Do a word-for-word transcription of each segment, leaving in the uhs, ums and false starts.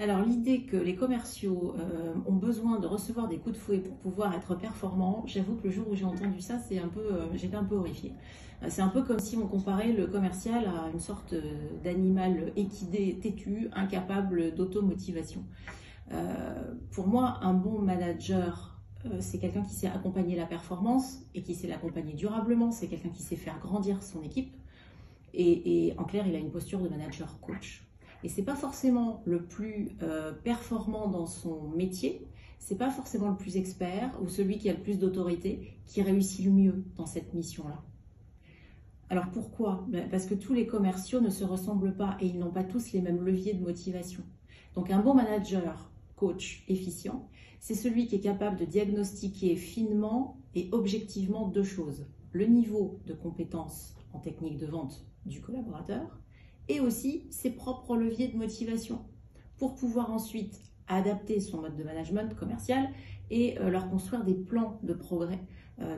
Alors l'idée que les commerciaux euh, ont besoin de recevoir des coups de fouet pour pouvoir être performants, j'avoue que le jour où j'ai entendu ça, c'est un peu, euh, j'étais un peu horrifiée. C'est un peu comme si on comparait le commercial à une sorte d'animal équidé, têtu, incapable d'automotivation. Euh, pour moi, un bon manager, c'est quelqu'un qui sait accompagner la performance et qui sait l'accompagner durablement. C'est quelqu'un qui sait faire grandir son équipe. Et, et en clair, il a une posture de manager coach. Et c'est pas forcément le plus euh, performant dans son métier. C'est pas forcément le plus expert ou celui qui a le plus d'autorité qui réussit le mieux dans cette mission-là. Alors pourquoi? Parce que tous les commerciaux ne se ressemblent pas et ils n'ont pas tous les mêmes leviers de motivation. Donc un bon manager coach efficient, c'est celui qui est capable de diagnostiquer finement et objectivement deux choses. Le niveau de compétence en technique de vente du collaborateur et aussi ses propres leviers de motivation pour pouvoir ensuite adapter son mode de management commercial et leur construire des plans de progrès,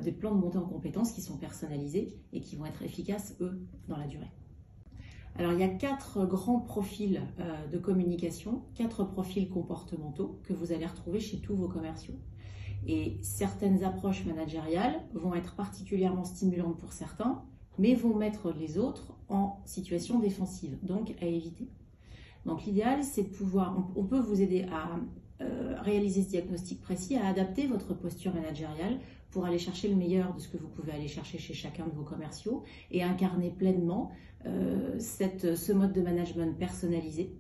des plans de montée en compétences qui sont personnalisés et qui vont être efficaces, eux, dans la durée. Alors, il y a quatre grands profils de communication, quatre profils comportementaux que vous allez retrouver chez tous vos commerciaux. Et certaines approches managériales vont être particulièrement stimulantes pour certains, mais vont mettre les autres en situation défensive, donc à éviter. Donc, l'idéal, c'est de pouvoir, on peut vous aider à réaliser ce diagnostic précis, à adapter votre posture managériale pour aller chercher le meilleur de ce que vous pouvez aller chercher chez chacun de vos commerciaux et incarner pleinement euh, cette, ce mode de management personnalisé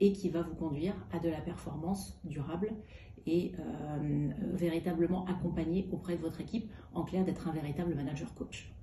et qui va vous conduire à de la performance durable et euh, véritablement accompagné auprès de votre équipe, en clair d'être un véritable manager coach.